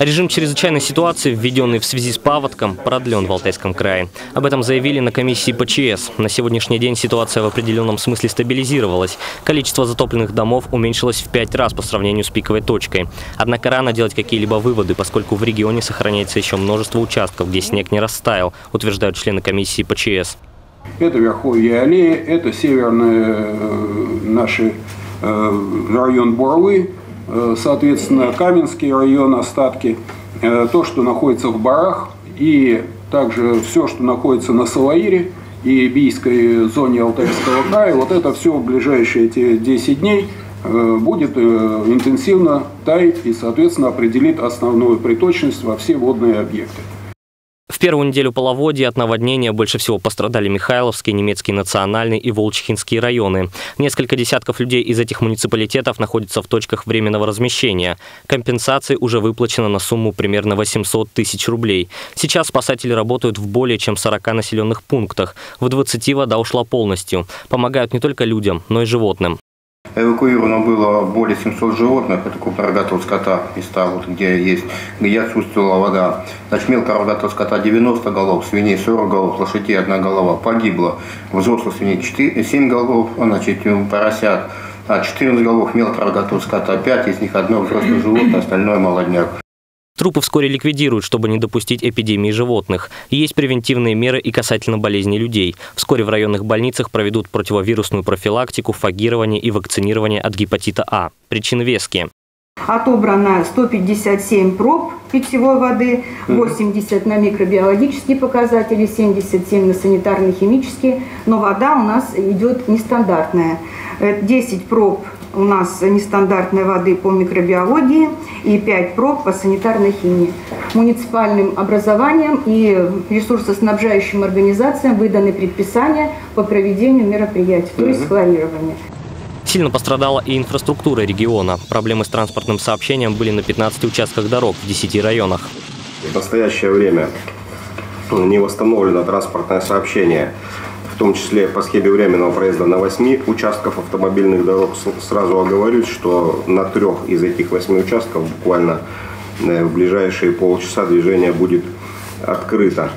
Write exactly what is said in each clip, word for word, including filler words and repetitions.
Режим чрезвычайной ситуации, введенный в связи с паводком, продлен в Алтайском крае. Об этом заявили на комиссии П Ч С. На сегодняшний день ситуация в определенном смысле стабилизировалась. Количество затопленных домов уменьшилось в пять раз по сравнению с пиковой точкой. Однако рано делать какие-либо выводы, поскольку в регионе сохраняется еще множество участков, где снег не растаял, утверждают члены комиссии П Ч С. Это верховье аллеи, это северный наш район Буровый. Соответственно, Каменский район, остатки, то, что находится в Барах, и также все, что находится на Салаире и Бийской зоне Алтайского края, вот это все в ближайшие эти десять дней будет интенсивно таять и, соответственно, определит основную приточность во все водные объекты. В первую неделю половодья от наводнения больше всего пострадали Михайловские, немецкие национальные и Волчихинские районы. Несколько десятков людей из этих муниципалитетов находятся в точках временного размещения. Компенсации уже выплачено на сумму примерно восемьсот тысяч рублей. Сейчас спасатели работают в более чем сорока населенных пунктах. В двадцати вода ушла полностью. Помогают не только людям, но и животным. Эвакуировано было более семисот животных, это крупный рогатого скота, места, вот, где есть, где отсутствовала вода. Значит, мелкого рогатого скота девяносто голов, свиней сорок голов, лошадей одна голова погибла, взрослых свиней семь голов, значит, поросят четырнадцать голов, мелкого рогатого скота пять, из них одно взрослое животное, остальное молодняк. Трупы вскоре ликвидируют, чтобы не допустить эпидемии животных. Есть превентивные меры и касательно болезней людей. Вскоре в районных больницах проведут противовирусную профилактику, фагирование и вакцинирование от гепатита А. Причины веские. Отобрано сто пятьдесят семь проб питьевой воды, восемьдесят на микробиологические показатели, семьдесят семь на санитарно-химические. Но вода у нас идет нестандартная. десять проб у нас нестандартной воды по микробиологии и пять проб по санитарной химии. Муниципальным образованием и ресурсоснабжающим организациям выданы предписания по проведению мероприятий, то есть хлорирования. Сильно пострадала и инфраструктура региона. Проблемы с транспортным сообщением были на пятнадцати участках дорог в десяти районах. В настоящее время не восстановлено транспортное сообщение, в том числе по схеме временного проезда на восьми участках автомобильных дорог. Сразу оговорюсь, что на трех из этих восьми участков буквально в ближайшие полчаса движение будет открыто.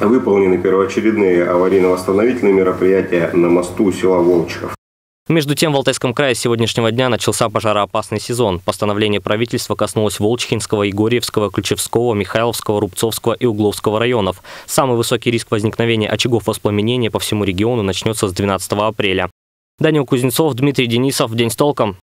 Выполнены первоочередные аварийно-восстановительные мероприятия на мосту села Волчиха. Между тем, в Алтайском крае с сегодняшнего дня начался пожароопасный сезон. Постановление правительства коснулось Волчихинского, Егорьевского, Ключевского, Михайловского, Рубцовского и Угловского районов. Самый высокий риск возникновения очагов воспламенения по всему региону начнется с двенадцатого апреля. Даниил Кузнецов, Дмитрий Денисов. День с толком.